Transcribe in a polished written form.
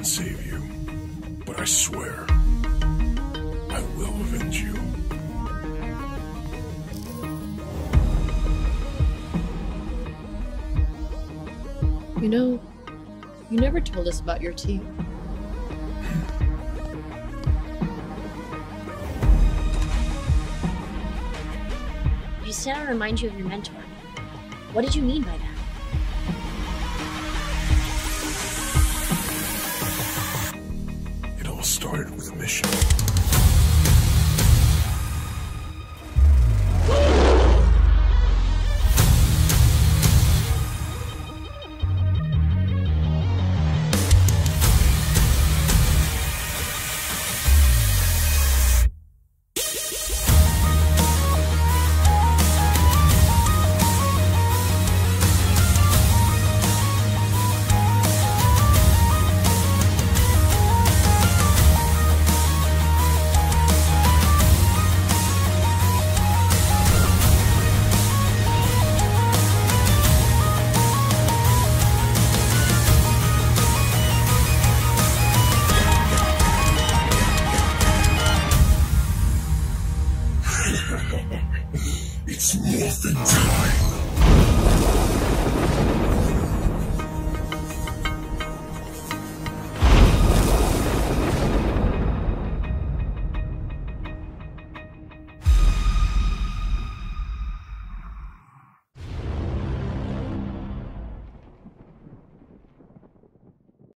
and save you, but I swear, I will avenge you. You know, you never told us about your team. You said I remind you of your mentor. What did you mean by that? Started with a mission. It's nothing.